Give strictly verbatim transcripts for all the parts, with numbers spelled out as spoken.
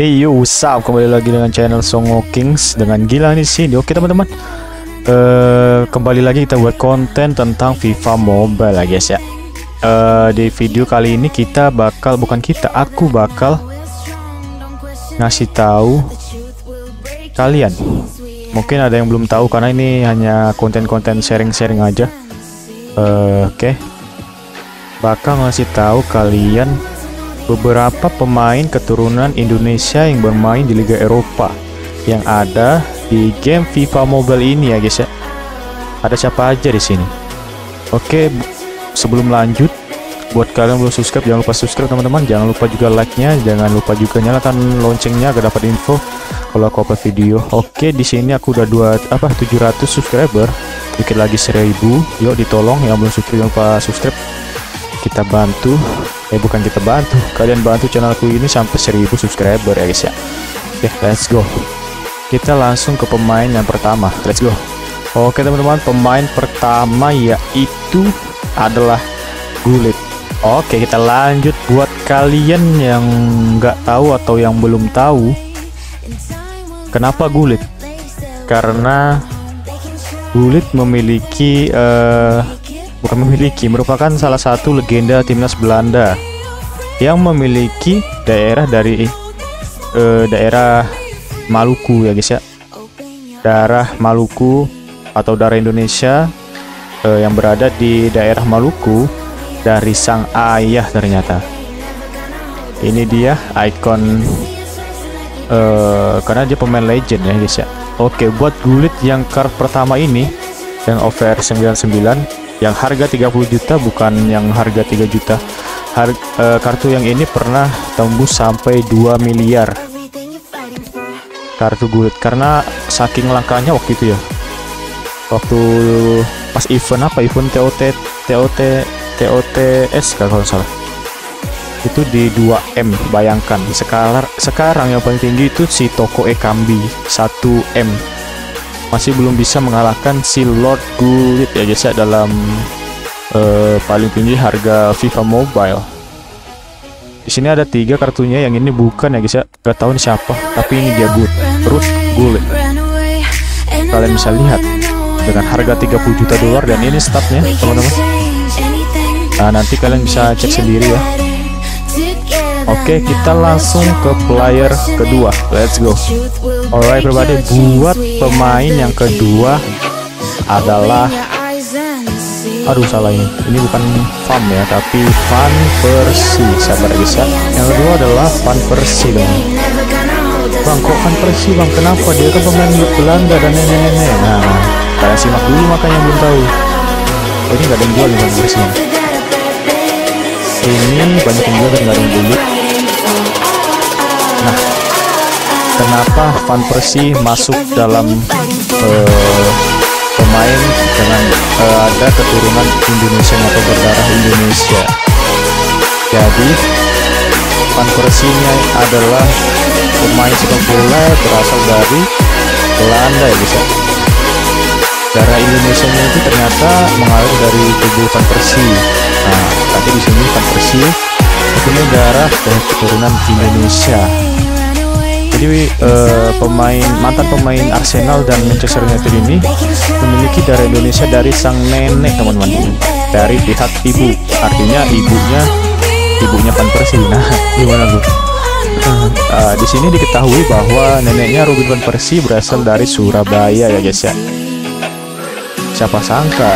Hey yo, what's up? Kembali lagi dengan channel Songo Kings dengan Gila di sini. Oke teman-teman, uh, kembali lagi kita buat konten tentang FIFA Mobile ya guys ya. Uh, di video kali ini kita bakal bukan kita, aku bakal ngasih tahu kalian. Mungkin ada yang belum tahu karena ini hanya konten-konten sharing-sharing aja. Uh, Oke, okay. Bakal ngasih tahu kalian beberapa pemain keturunan Indonesia yang bermain di Liga Eropa yang ada di game FIFA Mobile ini ya guys ya. Ada siapa aja di sini? Oke, sebelum lanjut, buat kalian belum subscribe jangan lupa subscribe teman-teman, jangan lupa juga like-nya, jangan lupa juga nyalakan loncengnya agar dapat info kalau aku upload video. Oke, di sini aku udah dua apa tujuh ratus subscriber, dikit lagi seribu. Yuk ditolong yang belum subscribe jangan lupa subscribe. Kita bantu, eh bukan kita bantu, kalian bantu channelku ini sampai seribu subscriber ya guys ya. Oke, let's go, kita langsung ke pemain yang pertama, let's go. Oke teman-teman, pemain pertama yaitu adalah Gullit. Oke, kita lanjut. Buat kalian yang nggak tahu atau yang belum tahu kenapa Gullit, karena Gullit memiliki uh, bukan memiliki, merupakan salah satu legenda timnas Belanda yang memiliki daerah dari eh, daerah Maluku ya guys ya, daerah Maluku atau daerah Indonesia eh, yang berada di daerah Maluku dari sang ayah. Ternyata ini dia ikon eh, karena dia pemain legend ya guys ya. Oke, buat Gullit yang card pertama ini yang over sembilan puluh sembilan yang harga tiga puluh juta, bukan yang harga tiga juta. Har e, kartu yang ini pernah tembus sampai dua miliar kartu Gullit karena saking langkanya waktu itu ya, waktu pas event apa event T O T T O T T O T S kalau salah itu di dua M. Bayangkan sekarang sekarang yang paling tinggi itu si Toko Ekambi satu M, masih belum bisa mengalahkan si Lord Gullit ya guys ya dalam uh, paling tinggi harga FIFA Mobile. Di sini ada tiga kartunya, yang ini bukan ya guys ya, gak tahu ini siapa, tapi ini dia Gullit, terus Gullit. Kalian bisa lihat dengan harga tiga puluh juta dolar, dan ini statnya teman-teman. Nah, nanti kalian bisa cek sendiri ya. Oke, kita langsung ke player kedua, let's go. Alright everybody, buat pemain yang kedua adalah, aduh salah ini, ini bukan Van ya, tapi Van Persie. Sabar guys ya. Yang kedua adalah Van Persie dong. Bang, kok Van Persie bang, kenapa? Dia kan pemain Belanda dan nenek-nenek. Nah, kalian simak dulu makanya belum tahu. Oh, ini gak ada yang jual Van Persie. Ini banyak yang jual dan gak ada yang beli. Nah, kenapa Van Persie masuk dalam uh, pemain dengan uh, ada keturunan Indonesia atau berdarah Indonesia? Jadi Van Persie-nya adalah pemain sepak bola berasal dari Belanda ya bisa. Darah Indonesia-nya itu ternyata mengalir dari tubuh Van Persie. Nah, tadi di sini Van Persie punya darah dari keturunan Indonesia. Jadi uh, pemain mantan pemain Arsenal dan Manchester United ini memiliki darah Indonesia dari sang nenek teman-teman, dari pihak ibu, artinya ibunya ibunya Van Persie. Nah, gimana tuh? Uh, di sini diketahui bahwa neneknya Ruben Van Persie berasal dari Surabaya ya guys ya. Siapa sangka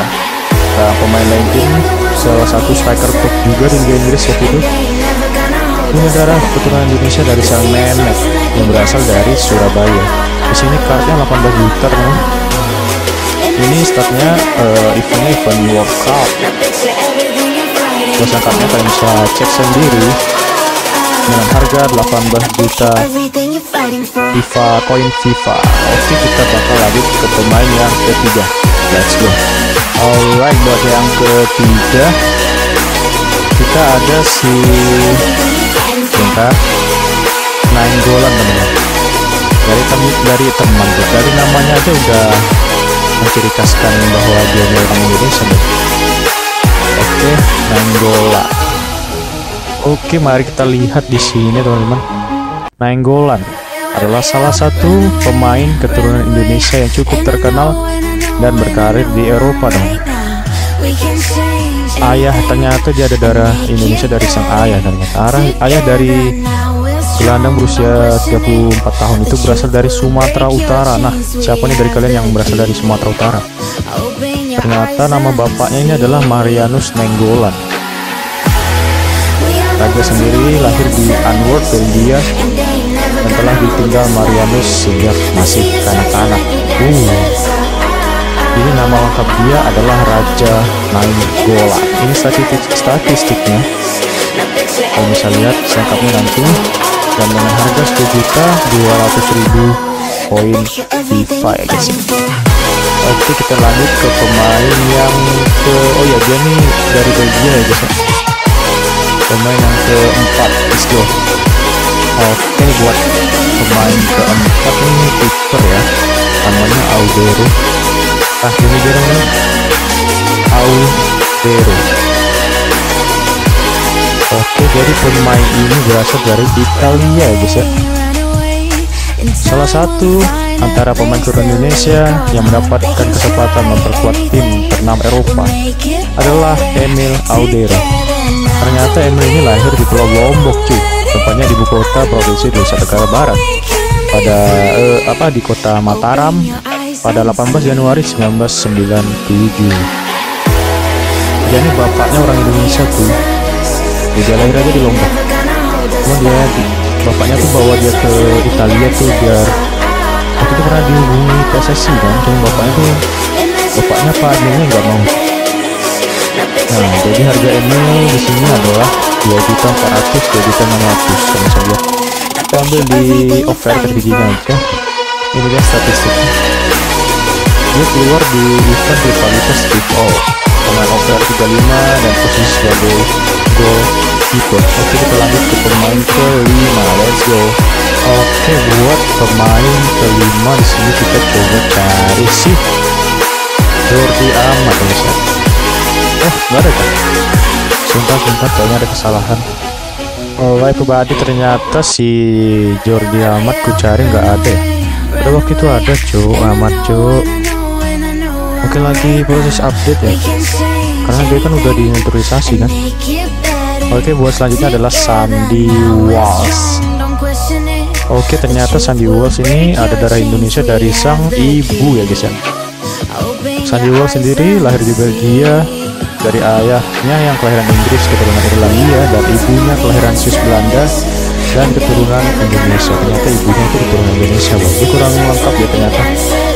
uh, pemain legend, salah satu striker top juga di Liga Inggris waktu itu, punya darah keturunan Indonesia dari sang nenek yang berasal dari Surabaya. Di sini kartunya delapan belas juta teman. Ini statnya uh, eventnya event World Cup. Terus kartunya kalian bisa cek sendiri dengan harga delapan belas juta FIFA koin FIFA. Oke, kita bakal lanjut ke pemain yang ketiga. Let's go. Alright, buat yang ketiga kita ada si bentar Nainggolan teman-teman. Dari teman dari teman dari namanya aja udah menciri khaskan bahwa dia orang Indonesia. Oke, Nainggolan. Oke, mari kita lihat di sini teman-teman. Nainggolan adalah salah satu pemain keturunan Indonesia yang cukup terkenal dan berkarir di Eropa dong. Ayah ternyata dia ada darah Indonesia dari sang ayah, ternyata ayah dari gelandang berusia tiga puluh empat tahun itu berasal dari Sumatera Utara. Nah, siapa nih dari kalian yang berasal dari Sumatera Utara? Ternyata nama bapaknya ini adalah Marianus Nainggolan. Raja sendiri lahir di Antwerp, Belgia, dan telah ditinggal Marianus sejak masih kanak-kanak. Uh, ini nama lengkap dia adalah Raja Nainggolan. Ini statistik statistiknya. Kalau bisa lihat selengkapnya nanti, dan dengan harga satu juta dua ratus ribu poin FIFA ya guys. Oke, kita lanjut ke pemain yang ke oh ya dia nih dari Belgia ya guys. Pemain yang keempat, let's go. Oke, buat pemain keempat ini kiper ya, namanya Audero. Ah ini dia namanya Audero. Oke, jadi pemain ini berasal dari Italia ya guys ya. Salah satu antara pemain keturunan Indonesia yang mendapatkan kesempatan memperkuat tim ternama Eropa adalah Emil Audero. Ternyata Emil ini lahir di Pulau Lombok cuy, tempatnya di ibu kota provinsi Nusa Tenggara Barat pada eh, apa di kota Mataram pada delapan belas Januari seribu sembilan ratus sembilan puluh tujuh. Jadi bapaknya orang Indonesia tuh, dia lahir aja di Lombok, cuma dia bapaknya tuh bawa dia ke Italia tuh biar waktu itu pernah dihubungi P S S I kan, cuma bapaknya tuh bapaknya Pak Adminnya nggak mau. Nah, jadi harga ini di sini adalah dua juta empat ratus, dua juta enam ratus kalau saya lihat. Kita ambil di offer terbijinya aja. Ini dia statistiknya. Dia keluar di event rivalitas all dengan offer tiga puluh lima dan posisi sebagai goal keeper. Oke, kita lanjut ke pemain kelima. Let's go. Oke, buat pemain kelima di sini kita coba cari si Jordi Amat guys. Eh, nggak ada kan? Sumpah-sumpah kayaknya ada kesalahan. Oleh pribadi ternyata si Jordi Amat ku cari nggak ada ya. Pada waktu itu ada cu, Amat cu. Mungkin lagi proses update ya, karena dia kan udah diinterisasi kan. Oke, buat selanjutnya adalah Sandy Walls. Oke, ternyata Sandy Walls ini ada darah Indonesia dari sang ibu ya guys ya. Sandy Walls sendiri lahir di Belgia dari ayahnya yang kelahiran Inggris keturunan Irlandia dan ibunya kelahiran Swiss Belanda dan keturunan Indonesia. Ternyata ibunya itu keturunan Indonesia. Wah, ini kurang lengkap ya ternyata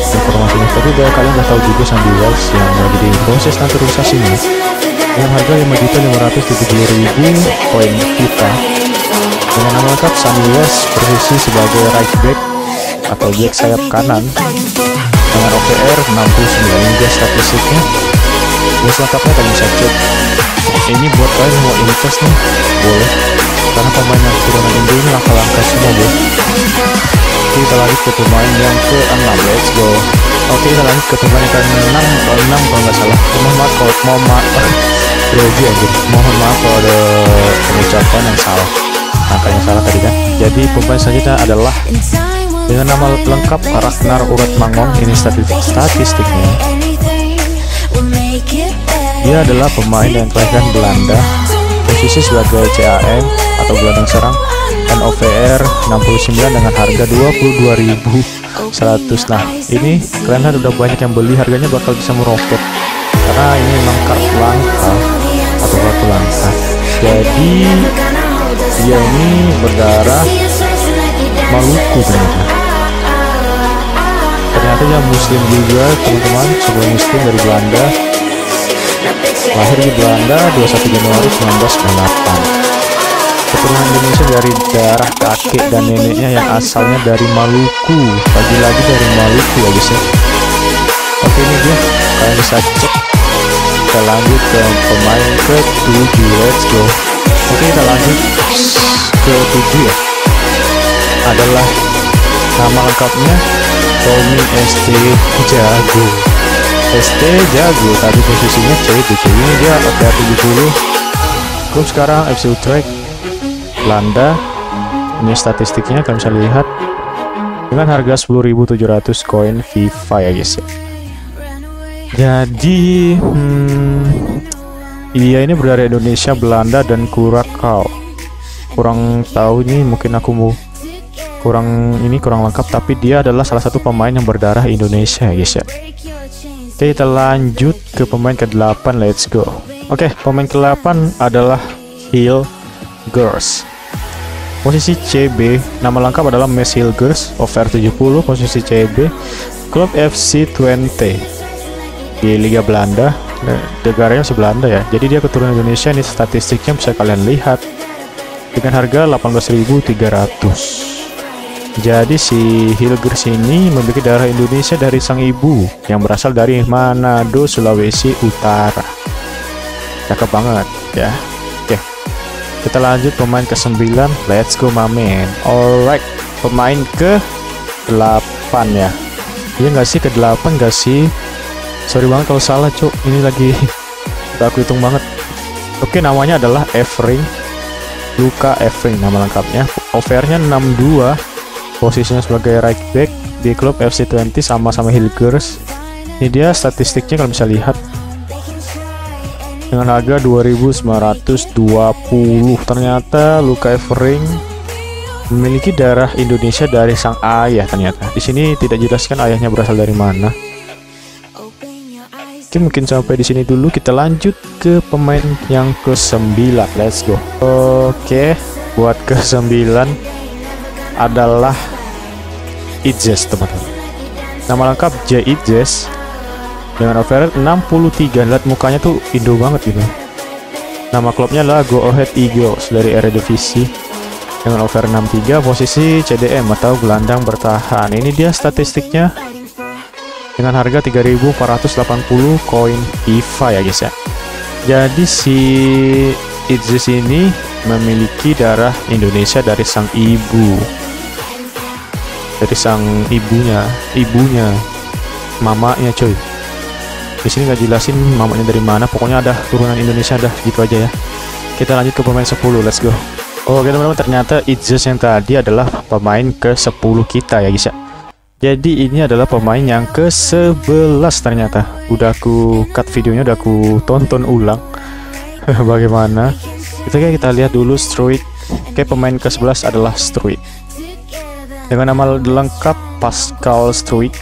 informasinya. Tapi udah kalian udah tahu juga Sandy Walls yang lagi di proses naturalisasinya dengan harga lima juta lima ratus tujuh puluh ribu poin kita. Dengan nama lengkap Sandy Walls berisi sebagai right back atau back sayap kanan dengan O P R enam puluh sembilan. Ini statistiknya. Buat lengkapnya kalian bisa cek. Ini buat kalian mau invest nih boleh, karena pemain yang keturunan Indo ini langkah-langkah semua bro. Kita lanjut ke pemain yang ke enam, let's go. Oke, kita lanjut ke pemain yang ke enam atau enam kalau nggak salah. Mohon maaf kalau mohon maaf mohon maaf kalau ada pengucapan yang salah, angkanya salah tadi kan. Jadi pemain selanjutnya adalah dengan nama lengkap Ragnar Oratmangoen. Ini statistik statistiknya. Dia adalah pemain yang kelahiran Belanda, posisi sebagai C A M atau gelandang serang, dan O V R enam puluh sembilan dengan harga dua puluh dua ribu seratus. Nah, ini kalian udah banyak yang beli, harganya bakal bisa meroket karena ini memang kartu langka atau kartu langka. Jadi dia ini berdarah Maluku ternyata. Ternyata yang muslim juga teman-teman, seorang muslim dari Belanda, lahir di Belanda dua puluh satu Januari seribu sembilan ratus sembilan puluh delapan. Keturunan Indonesia dari darah kakek dan neneknya yang asalnya dari Maluku, lagi-lagi dari Maluku ya guys. Oke, ini dia, kalian bisa cek. Kita lanjut ke pemain ke tujuh, let's go. Oke, kita lanjut ke tujuh ya, adalah nama lengkapnya Tommy Saint Jago. Saint Jago tadi posisinya C D C. Ini dia O P R tujuh puluh. Klub sekarang F C Utrecht, Belanda. Ini statistiknya kalian bisa lihat dengan harga sepuluh ribu tujuh ratus koin FIFA ya guys ya. Jadi hmm, iya ini berada Indonesia, Belanda dan Kurakau. Kurang tahu nih, mungkin aku mau kurang ini kurang lengkap, tapi dia adalah salah satu pemain yang berdarah Indonesia ya guys ya. Oke, kita lanjut ke pemain ke delapan, let's go. Oke, pemain ke delapan adalah Hilgers. Posisi C B, nama lengkap adalah Mees Hilgers, over tujuh puluh, posisi C B, klub F C Twente di Liga Belanda, negaranya se-Belanda ya. Jadi dia keturunan Indonesia, ini statistiknya bisa kalian lihat dengan harga delapan belas ribu tiga ratus. Jadi si Hilgers ini memiliki darah Indonesia dari sang ibu yang berasal dari Manado, Sulawesi Utara. Cakep banget ya. Oke, kita lanjut pemain ke sembilan, let's go mamen. Alright, pemain ke delapan ya. Iya nggak sih ke delapan nggak sih? Sorry banget kalau salah cuk, ini lagi udah aku hitung banget. Oke, namanya adalah Everink, Luca Everink nama lengkapnya. Overnya enam puluh dua. Posisinya sebagai right back di klub F C Twente sama-sama Hilgers. Ini dia statistiknya kalian bisa lihat dengan harga dua ribu sembilan ratus dua puluh. Ternyata Luca Everink memiliki darah Indonesia dari sang ayah ternyata. Di sini tidak jelaskan ayahnya berasal dari mana. Oke, mungkin sampai di sini dulu, kita lanjut ke pemain yang ke sembilan. Let's go. Oke, buat ke sembilan adalah Itjis teman-teman. Nama lengkap J Itjis dengan overall enam puluh tiga. Lihat mukanya tuh Indo banget gitu. Nama klubnya adalah Go Ahead Eagles dari Eredivisie dengan overall enam puluh tiga, posisi C D M atau gelandang bertahan. Ini dia statistiknya dengan harga tiga ribu empat ratus delapan puluh koin FIFA ya guys ya. Jadi si Itjis ini memiliki darah Indonesia dari sang ibu. Dari sang ibunya, ibunya, mamanya coy. Di sini nggak jelasin mamanya dari mana, pokoknya ada turunan Indonesia dah, gitu aja ya. Kita lanjut ke pemain sepuluh, let's go. Oke teman-teman, ternyata Itjis yang tadi adalah pemain ke sepuluh kita ya guys ya. Jadi ini adalah pemain yang ke sebelas ternyata. Udah aku cut videonya, udah aku tonton ulang. Bagaimana? Kita kita lihat dulu Struijk. Oke, pemain ke sebelas adalah Struijk. Dengan nama lengkap Pascal Struijk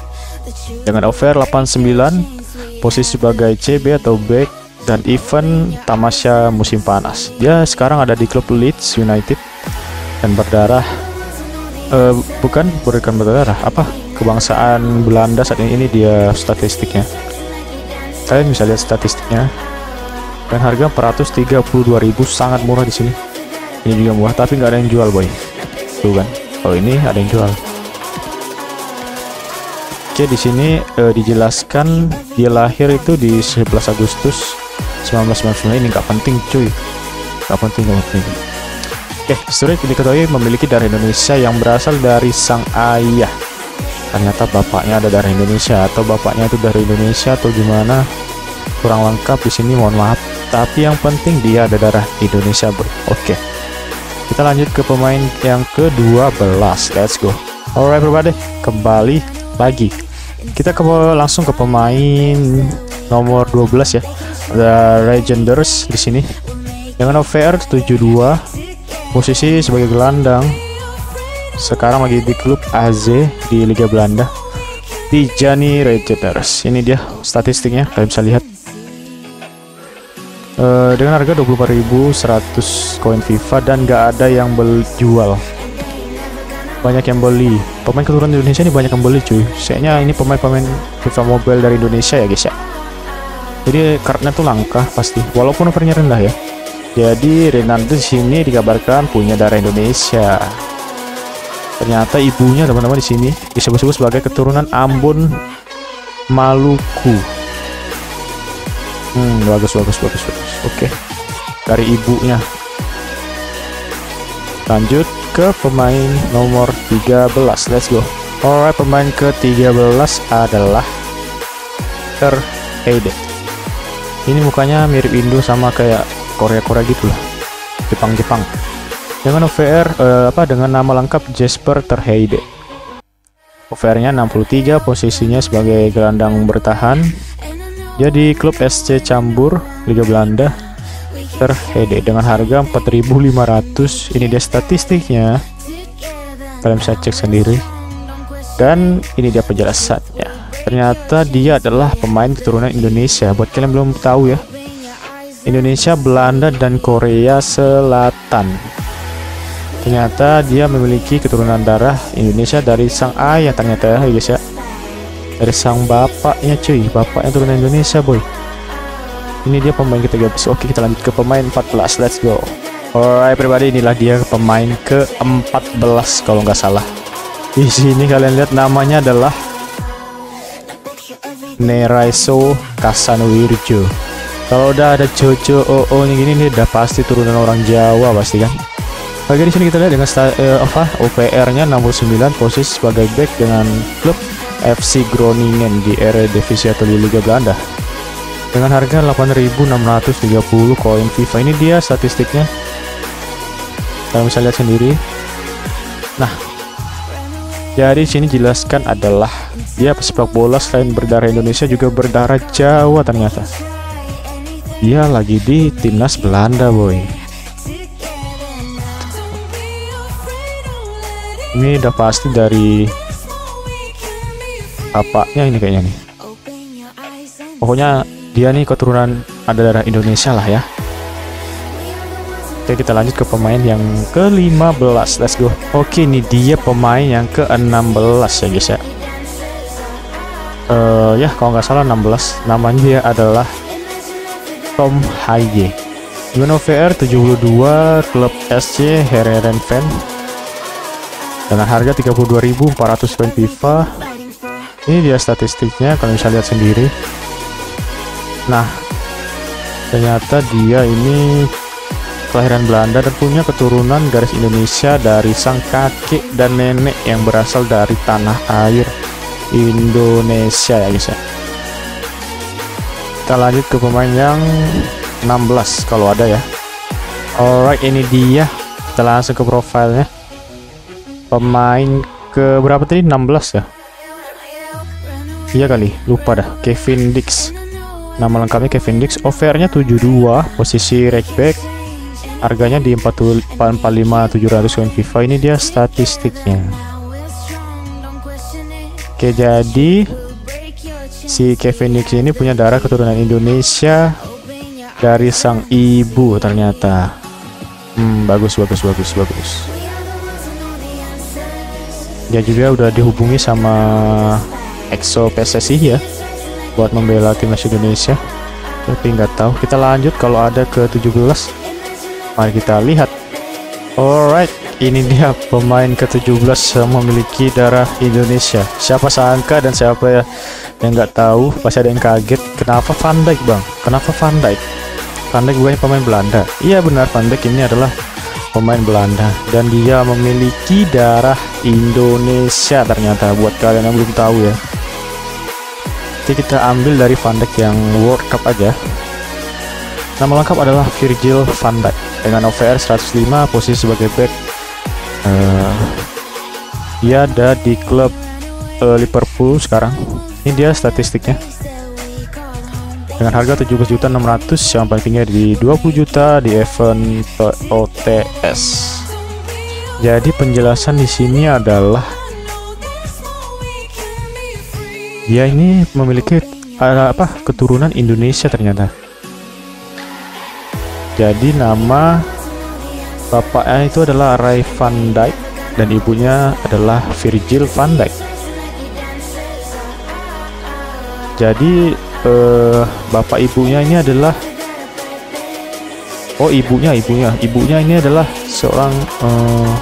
dengan over delapan puluh sembilan, posisi sebagai C B atau back dan event tamasya musim panas. Dia sekarang ada di klub Leeds United dan berdarah uh, bukan bukan berdarah apa kebangsaan Belanda saat ini. Ini dia statistiknya, kalian bisa lihat statistiknya dan harga empat ratus tiga puluh dua ribu, sangat murah di sini. Ini juga murah tapi nggak ada yang jual boy, tuh kan. Oh ini ada yang jual. Oke, di sini eh, dijelaskan dia lahir itu di sebelas Agustus seribu sembilan ratus sembilan puluh sembilan. Ini nggak penting cuy, nggak penting nggak penting. Oke, Struijk diketahui memiliki darah Indonesia yang berasal dari sang ayah. Ternyata bapaknya ada darah Indonesia atau bapaknya itu dari Indonesia atau gimana? Kurang lengkap di sini, mohon maaf. Tapi yang penting dia ada darah Indonesia bro. Oke, kita lanjut ke pemain yang ke dua belas, let's go. Alright everybody, kembali lagi kita ke langsung ke pemain nomor dua belas ya, ada Reijnders di sini dengan O V R tujuh puluh dua, posisi sebagai gelandang, sekarang lagi di klub A Z di Liga Belanda, Tijjani Reijnders. Ini dia statistiknya, kalian bisa lihat Uh, dengan harga dua puluh empat ribu seratus koin FIFA dan gak ada yang berjual. Banyak yang beli. Pemain keturunan Indonesia ini banyak yang beli cuy. Kayaknya ini pemain-pemain FIFA Mobile dari Indonesia ya guys ya. Jadi kartunya tuh langka pasti, walaupun overnya rendah ya. Jadi Reijnders sini dikabarkan punya darah Indonesia. Ternyata ibunya teman-teman di sini disebut-sebut sebagai keturunan Ambon, Maluku. Hmm, bagus bagus bagus bagus. Oke, dari ibunya. Lanjut ke pemain nomor tiga belas, let's go. Alright, pemain ke tiga belas adalah Ter Heide. Ini mukanya mirip Indo sama kayak Korea-Korea gitu lah, Jepang-Jepang. dengan O V R eh, apa dengan nama lengkap Jasper ter Heide. O V R-nya enam puluh tiga, posisinya sebagai gelandang bertahan. Jadi klub S C Cambuur Liga Belanda, ter Heide dengan harga empat ribu lima ratus. Ini dia statistiknya. Kalian bisa cek sendiri. Dan ini dia penjelasannya. Ternyata dia adalah pemain keturunan Indonesia. Buat kalian belum tahu ya, Indonesia, Belanda, dan Korea Selatan. Ternyata dia memiliki keturunan darah Indonesia dari sang ayah, ternyata ya guys ya, dari sang bapaknya cuy, bapaknya keturunan Indonesia boy. Ini dia pemain ke tiga belas. Oke, kita lanjut ke pemain empat belas, let's go. Alright pribadi, inilah dia pemain ke empat belas kalau nggak salah. Di sini kalian lihat namanya adalah Neraysho Kasanwirjo. Kalau udah ada Jojo O O nya gini, ini udah pasti turunan orang Jawa pasti kan. Oke, di sini kita lihat dengan eh, apa O V R-nya enam puluh sembilan, posisi sebagai back dengan klub F C Groningen di Eredivisie atau di Liga Belanda. Dengan harga delapan ribu enam ratus tiga puluh koin FIFA. Ini dia statistiknya. Kalian bisa lihat sendiri. Nah, jadi sini jelaskan adalah dia pesepak bola selain berdarah Indonesia juga berdarah Jawa ternyata. Dia lagi di timnas Belanda boy. Ini udah pasti dari bapaknya ini kayaknya nih. Pokoknya dia nih keturunan ada darah Indonesia lah ya. Oke, kita lanjut ke pemain yang ke lima belas, let's go. Oke, ini dia pemain yang ke enam belas ya guys ya. Uh, ya kalau nggak salah enam belas, namanya dia adalah Tom Haye. Dengan O V R tujuh puluh dua, klub S C Heerenveen. Dengan harga tiga puluh dua ribu empat ratus koin FIFA. Ini dia statistiknya, kalian bisa lihat sendiri. Nah, ternyata dia ini kelahiran Belanda dan punya keturunan garis Indonesia dari sang kakek dan nenek yang berasal dari tanah air Indonesia ya guys ya. Kita lanjut ke pemain yang enam belas kalau ada ya. Alright, ini dia. Kita langsung ke profilnya. Pemain ke berapa tadi? enam belas ya? Iya kali, lupa dah. Kevin Diks. Nama lengkapnya Kevin Diks. O V R-nya tujuh puluh dua, posisi right back. Harganya di empat puluh lima ribu tujuh ratus koin FIFA. Ini dia statistiknya. Oke, jadi si Kevin Diks ini punya darah keturunan Indonesia dari sang ibu ternyata. Hmm, bagus bagus bagus bagus. Dia juga udah dihubungi sama Exo P S S I ya buat membela timnas Indonesia, tapi nggak tahu. Kita lanjut kalau ada ke tujuh belas, mari kita lihat. Alright, ini dia pemain ke tujuh belas yang memiliki darah Indonesia. Siapa sangka dan siapa ya yang nggak tahu, pasti ada yang kaget. Kenapa Van Dijk bang? Kenapa Van Dijk? Van Dijk bukan pemain Belanda. Iya benar, Van Dijk ini adalah pemain Belanda dan dia memiliki darah Indonesia ternyata, buat kalian yang belum tahu ya. Jadi kita ambil dari Van Dijk yang World Cup aja. Nama lengkap adalah Virgil Van Dijk dengan O V R seratus lima, posisi sebagai back. Uh, dia ada di klub uh, Liverpool sekarang. Ini dia statistiknya. Dengan harga tujuh belas juta enam ratus, yang paling tinggi di dua puluh juta di event O T S. Jadi penjelasan di sini adalah dia ini memiliki ada apa keturunan Indonesia ternyata. Jadi nama bapaknya itu adalah Ray Van Dijk dan ibunya adalah Virgil Van Dijk. Jadi Uh, bapak ibunya ini adalah oh ibunya ibunya ibunya ini adalah seorang uh,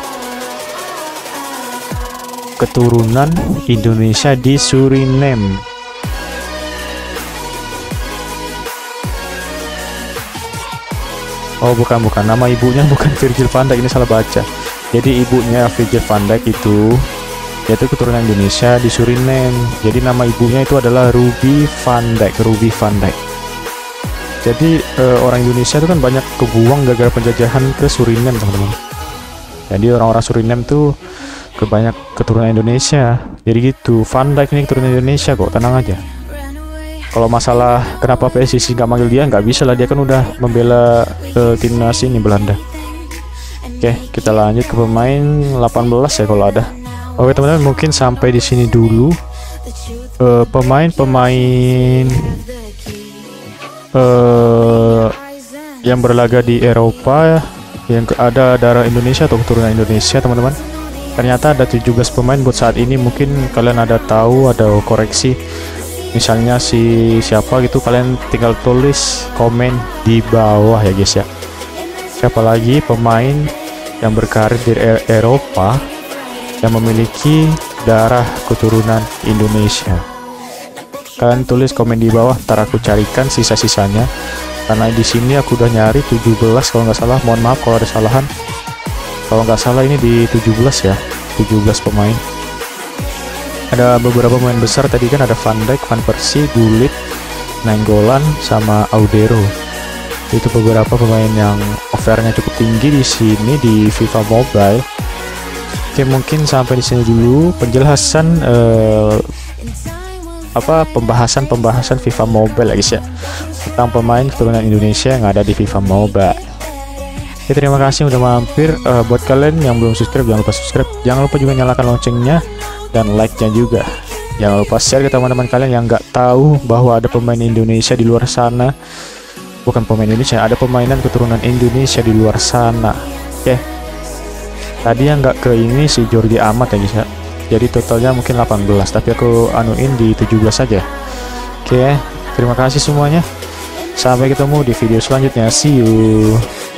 keturunan Indonesia di Suriname. Oh bukan bukan nama ibunya bukan Virgil Van Dijk, ini salah baca. Jadi ibunya Virgil Van Dijk itu yaitu keturunan Indonesia di Suriname. Jadi nama ibunya itu adalah Ruby Van Dijk, Ruby Van Dijk. Jadi e, orang Indonesia itu kan banyak kebuang gara-gara penjajahan ke Suriname teman-teman. Jadi orang-orang Suriname tuh kebanyak keturunan Indonesia. Jadi gitu, Van Dijk ini keturunan Indonesia kok, tenang aja. Kalau masalah kenapa P S I S I nggak manggil dia, nggak bisa lah, dia kan udah membela uh, timnas ini Belanda. Oke, kita lanjut ke pemain delapan belas ya kalau ada. Oke teman-teman, mungkin sampai di sini dulu pemain-pemain uh, uh, yang berlaga di Eropa yang ada darah Indonesia atau keturunan Indonesia teman-teman. Ternyata ada tujuh belas pemain buat saat ini. Mungkin kalian ada tahu, ada koreksi misalnya si siapa gitu, kalian tinggal tulis komen di bawah ya guys ya, siapa lagi pemain yang berkarir di Eropa yang memiliki darah keturunan Indonesia. Kalian tulis komen di bawah, ntar aku carikan sisa-sisanya, karena di sini aku udah nyari tujuh belas kalau nggak salah, mohon maaf kalau ada kesalahan, kalau nggak salah ini di tujuh belas ya, tujuh belas pemain. Ada beberapa pemain besar tadi kan, ada Van Dijk, Van Persie, Gullit, Nainggolan, sama Audero. Itu beberapa pemain yang offernya cukup tinggi di sini di FIFA Mobile. Oke, mungkin sampai di sini dulu penjelasan eh, apa pembahasan pembahasan FIFA Mobile ya guys ya, tentang pemain keturunan Indonesia yang ada di FIFA Mobile. Oke, terima kasih udah mampir. Eh, buat kalian yang belum subscribe, jangan lupa subscribe, jangan lupa juga nyalakan loncengnya dan like-nya juga. Jangan lupa share ke teman-teman kalian yang nggak tahu bahwa ada pemain Indonesia di luar sana. Bukan pemain Indonesia, ada pemainan keturunan Indonesia di luar sana. Oke. Tadi yang nggak ke ini si Jordi Amat ya guys ya. Jadi totalnya mungkin delapan belas, tapi aku anuin di tujuh belas saja. Oke, terima kasih semuanya. Sampai ketemu di video selanjutnya. See you.